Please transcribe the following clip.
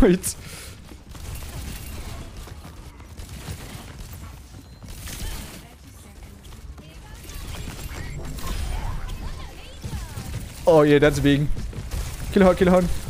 Wait. Oh yeah, that's big. Kill her, kill her.